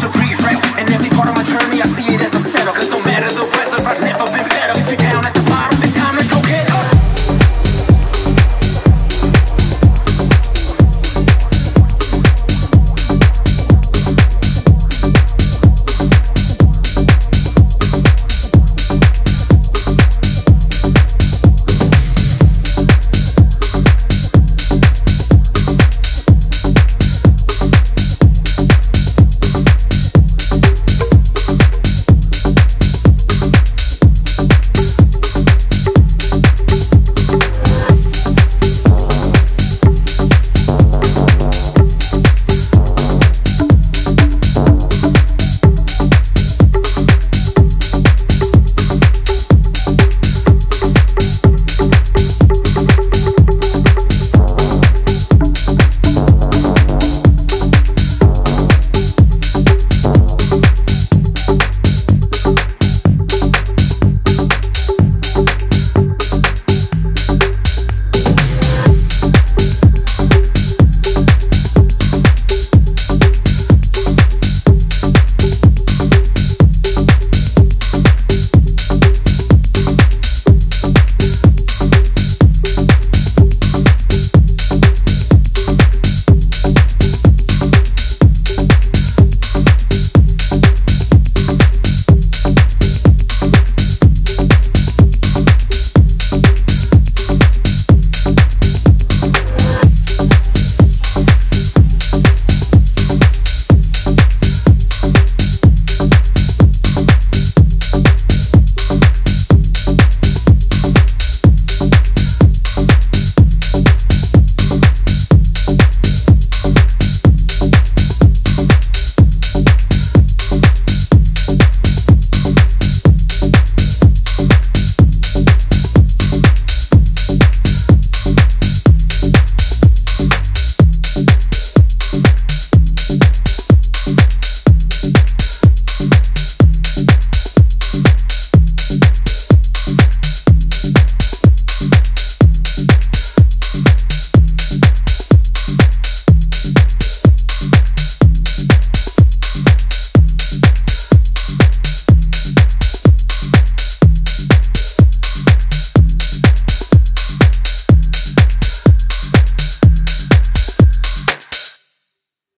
to reframe.